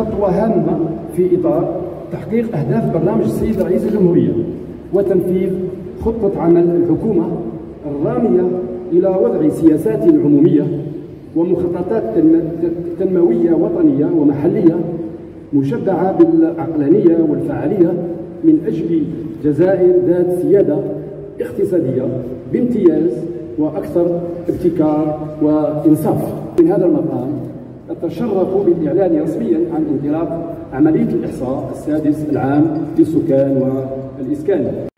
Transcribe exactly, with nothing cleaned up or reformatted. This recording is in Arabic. خطوة هامة في إطار تحقيق أهداف برنامج السيد رئيس الجمهورية وتنفيذ خطة عمل الحكومة الرامية إلى وضع سياسات عمومية ومخططات تنموية وطنية ومحلية مشبعة بالعقلانية والفعالية من أجل جزائر ذات سيادة اقتصادية بامتياز وأكثر ابتكار وإنصاف. من هذا المقام أتشرف بالإعلان رسميا عن انطلاق عملية الإحصاء السادس العام للسكان والإسكان.